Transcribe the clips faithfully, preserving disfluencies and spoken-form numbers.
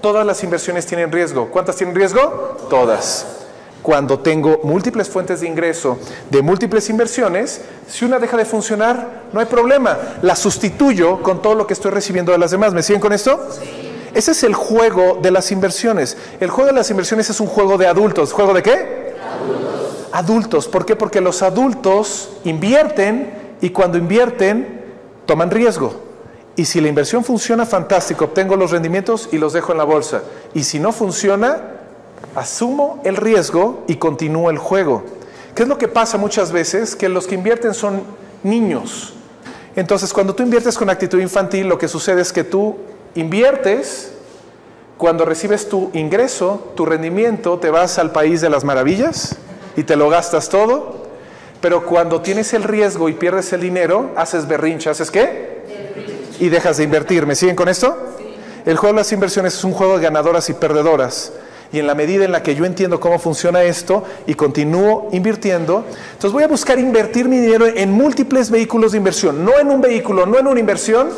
Todas las inversiones tienen riesgo. ¿Cuántas tienen riesgo? Todas. Cuando tengo múltiples fuentes de ingreso de múltiples inversiones, si una deja de funcionar, no hay problema. La sustituyo con todo lo que estoy recibiendo de las demás. ¿Me siguen con esto? Sí. Ese es el juego de las inversiones. El juego de las inversiones es un juego de adultos. ¿Juego de qué? Adultos. Adultos. ¿Por qué? Porque los adultos invierten y cuando invierten toman riesgo. Y si la inversión funciona, fantástico, obtengo los rendimientos y los dejo en la bolsa. Y si no funciona, asumo el riesgo y continúo el juego. ¿Qué es lo que pasa muchas veces? Que los que invierten son niños. Entonces, cuando tú inviertes con actitud infantil, lo que sucede es que tú inviertes, cuando recibes tu ingreso, tu rendimiento, te vas al país de las maravillas y te lo gastas todo. Pero cuando tienes el riesgo y pierdes el dinero, haces berrinche, ¿haces qué? Y dejas de invertir. ¿Me siguen con esto? Sí. El juego de las inversiones es un juego de ganadoras y perdedoras. Y en la medida en la que yo entiendo cómo funciona esto y continúo invirtiendo, entonces voy a buscar invertir mi dinero en múltiples vehículos de inversión. No en un vehículo, no en una inversión,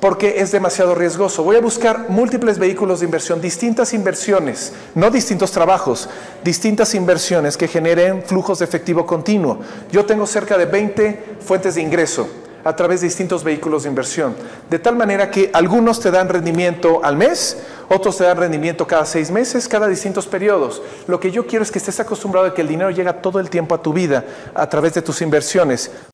porque es demasiado riesgoso. Voy a buscar múltiples vehículos de inversión, distintas inversiones, no distintos trabajos, distintas inversiones que generen flujos de efectivo continuo. Yo tengo cerca de veinte fuentes de ingreso a través de distintos vehículos de inversión. De tal manera que algunos te dan rendimiento al mes, otros te dan rendimiento cada seis meses, cada distintos periodos. Lo que yo quiero es que estés acostumbrado a que el dinero llega todo el tiempo a tu vida a través de tus inversiones.